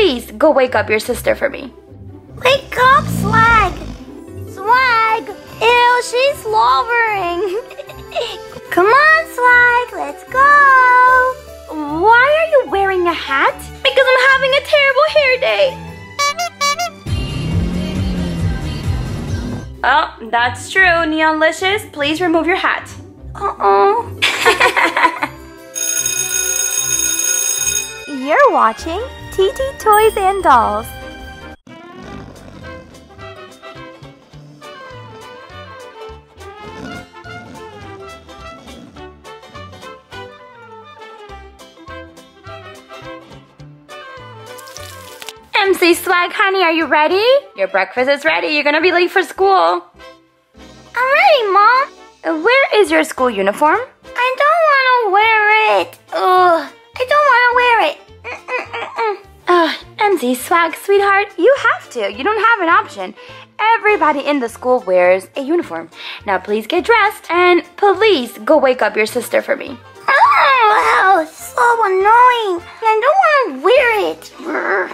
Please go wake up your sister for me. Wake up, Swag! Swag! Ew, she's slobbering. Come on, Swag, let's go! Why are you wearing a hat? Because I'm having a terrible hair day. Oh, that's true, Neonlicious. Please remove your hat. Uh-oh. You're watching Titi Toys and Dolls. MC Swag, honey, are you ready? Your breakfast is ready. You're gonna be late for school. I'm ready, Mom. Where is your school uniform? I don't wanna wear it. Ugh, I don't wanna wear it. MC Swag, sweetheart, you have to. You don't have an option. Everybody in the school wears a uniform. Now please get dressed and please go wake up your sister for me. Oh, wow, so annoying. I don't wanna wear it. Brr.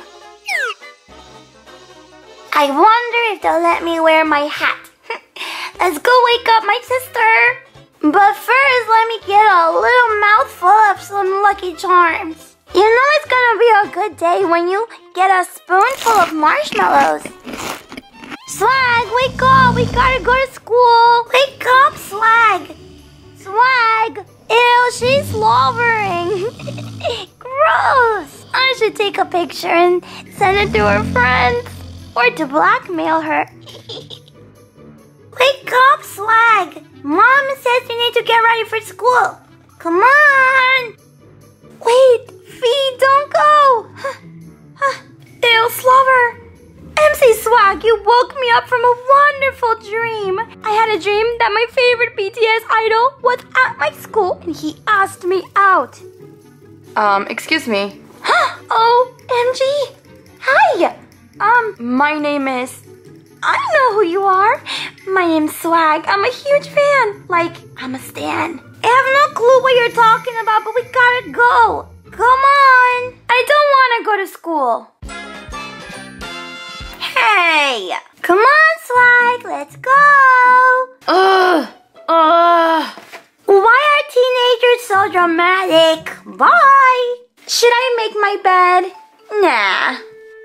I wonder if they'll let me wear my hat. Let's go wake up my sister. But first, let me get a little mouthful of some Lucky Charms. You know it's gonna be a good day when you get a spoonful of marshmallows. Swag, wake up! We gotta go to school. Wake up, Swag! Swag! Ew, she's slobbering. Gross! I should take a picture and send it to her friends. Or to blackmail her. Wake up, Swag! Mom says we need to get ready for school. Come on! Wait, Fee, don't go! Dale Slover! MC Swag, you woke me up from a wonderful dream. I had a dream that my favorite BTS idol was at my school and he asked me out. Excuse me. OMG! Hi! My name is... I know who you are. My name's Swag. I'm a huge fan. Like, I'm a stan. I have no clue what you're talking about, but we gotta go. Come on. I don't wanna go to school. Hey. Come on, Swag. Let's go. Why are teenagers so dramatic? Bye. Should I make my bed? Nah.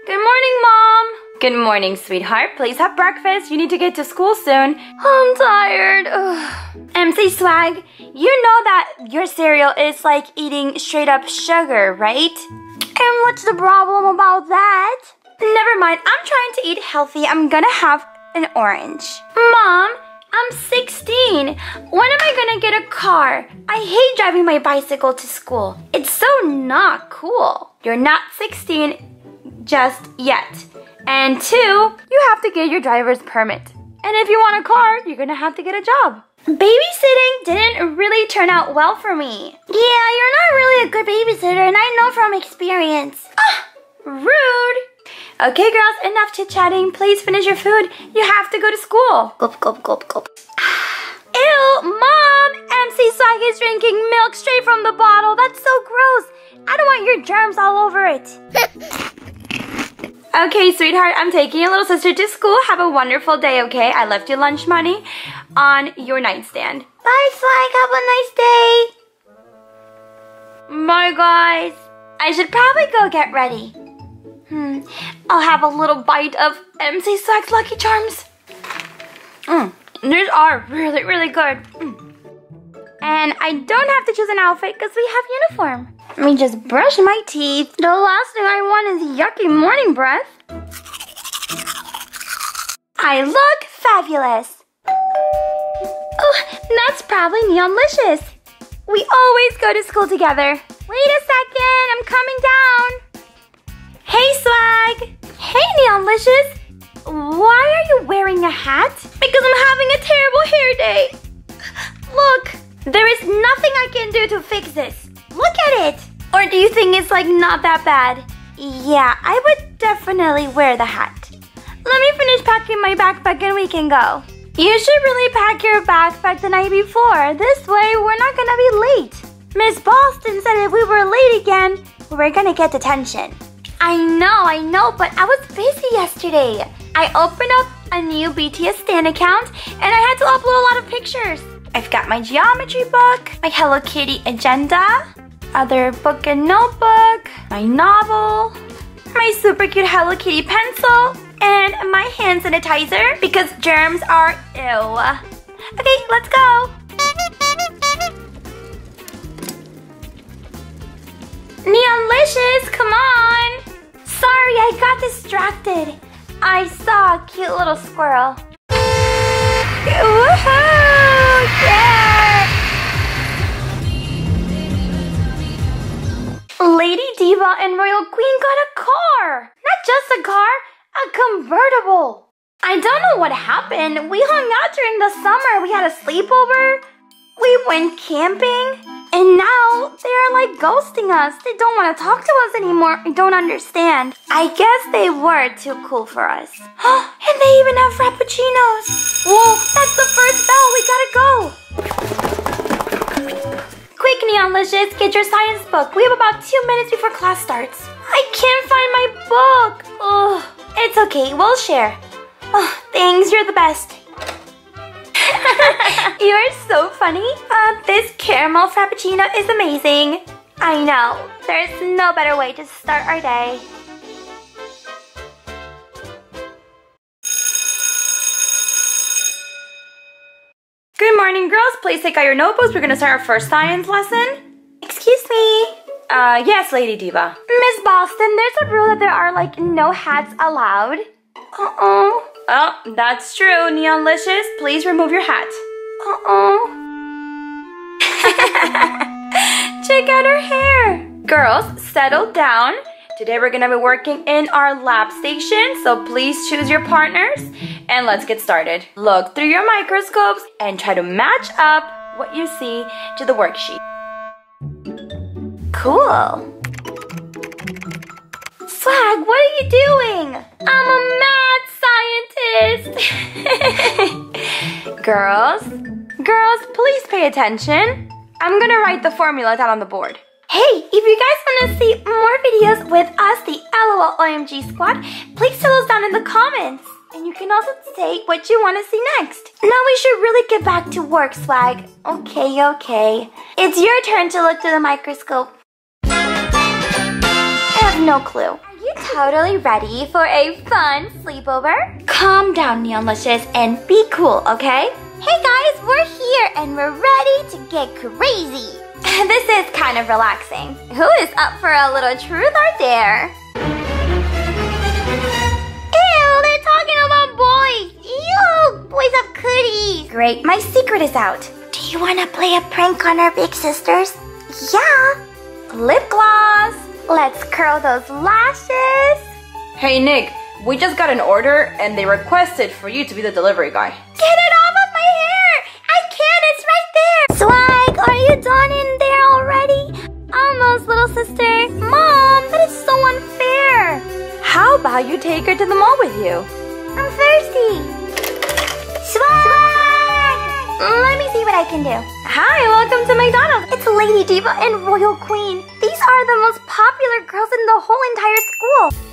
Good morning, Mom. Good morning, sweetheart. Please have breakfast. You need to get to school soon. I'm tired. Ugh. MC Swag, you know that your cereal is like eating straight up sugar, right? And what's the problem about that? Never mind. I'm trying to eat healthy. I'm gonna have an orange. Mom, I'm 16. When am I gonna get a car? I hate driving my bicycle to school. It's so not cool. You're not 16. Just yet. And 2, you have to get your driver's permit. And if you want a car, you're gonna have to get a job. Babysitting didn't really turn out well for me. Yeah, you're not really a good babysitter, and I know from experience. Ah, rude. Okay, girls, enough chit-chatting. Please finish your food. You have to go to school. Gulp, gulp, gulp, gulp. Ew, Mom! MC Swag is drinking milk straight from the bottle. That's so gross. I don't want your germs all over it. Okay, sweetheart, I'm taking your little sister to school. Have a wonderful day, okay? I left your lunch money on your nightstand. Bye, Swag. Have a nice day. Bye, guys. I should probably go get ready. I'll have a little bite of MC Swag's Lucky Charms. These are really, really good. And I don't have to choose an outfit because we have uniform. Let me just brush my teeth. The last thing I want is yucky morning breath. I look fabulous. Oh, that's probably Neonlicious. We always go to school together. Wait a second, I'm coming down. Hey, Swag. Hey, Neonlicious. Why are you wearing a hat? Because I'm having a terrible hair day. Look, there is nothing I can do to fix this. Look at it! Or do you think it's like not that bad? Yeah, I would definitely wear the hat. Let me finish packing my backpack and we can go. You should really pack your backpack the night before. This way, we're not gonna be late. Miss Boston said if we were late again, we're gonna get detention. I know, but I was busy yesterday. I opened up a new BTS Stan account and I had to upload a lot of pictures. I've got my geometry book, my Hello Kitty agenda, other book and notebook, my novel, my super cute Hello Kitty pencil, and my hand sanitizer because germs are ew. Okay, let's go. Neonlicious, come on. Sorry, I got distracted. I saw a cute little squirrel. Woohoo! Yeah! Lady Diva and Royal Queen got a car! Not just a car, a convertible! I don't know what happened. We hung out during the summer. We had a sleepover. We went camping. And now they're like ghosting us. They don't want to talk to us anymore. I don't understand. I guess they were too cool for us. And they even have frappuccinos. Whoa, that's the first bell. We gotta go. Quick, Neonlicious, get your science book. We have about 2 minutes before class starts. I can't find my book. Ugh. It's okay, we'll share. Oh, thanks, you're the best. You're so funny. This caramel frappuccino is amazing. I know. There's no better way to start our day. Good morning, girls. Please take out your notebooks. We're gonna start our first science lesson. Excuse me. Yes, Lady Diva. Miss Boston, there's a rule that there are like no hats allowed. Uh-oh. Oh, that's true, Neonlicious. Please remove your hat. Uh-oh. Check out her hair. Girls, settle down. Today we're gonna be working in our lab station, so please choose your partners and let's get started. Look through your microscopes and try to match up what you see to the worksheet. Cool. Swag, what are you doing? I'm a mad scientist. Girls, please pay attention. I'm gonna write the formula down on the board. Hey, if you guys wanna see more videos with us, the LOL OMG squad, please tell us down in the comments. And you can also say what you wanna see next. Now we should really get back to work, Swag. Okay. It's your turn to look through the microscope. I have no clue. Are you totally ready for a fun sleepover? Calm down, Neonlicious, and be cool, okay? Hey guys, we're here and we're ready to get crazy. This is kind of relaxing. Who is up for a little truth or dare? Ew, they're talking about boys. Ew, boys have cooties. Great, my secret is out. Do you want to play a prank on our big sisters? Yeah. Lip gloss. Let's curl those lashes. Hey Nick, we just got an order and they requested for you to be the delivery guy. Get it off of my hair! I can't, it's right there! Swag, are you done in there already? Almost, little sister. Mom, that is so unfair. How about you take her to the mall with you? I'm thirsty. Swag! Let me see what I can do. Hi, welcome to McDonald's. It's Lady Diva and Royal Queen. These are the most popular girls in the whole entire school.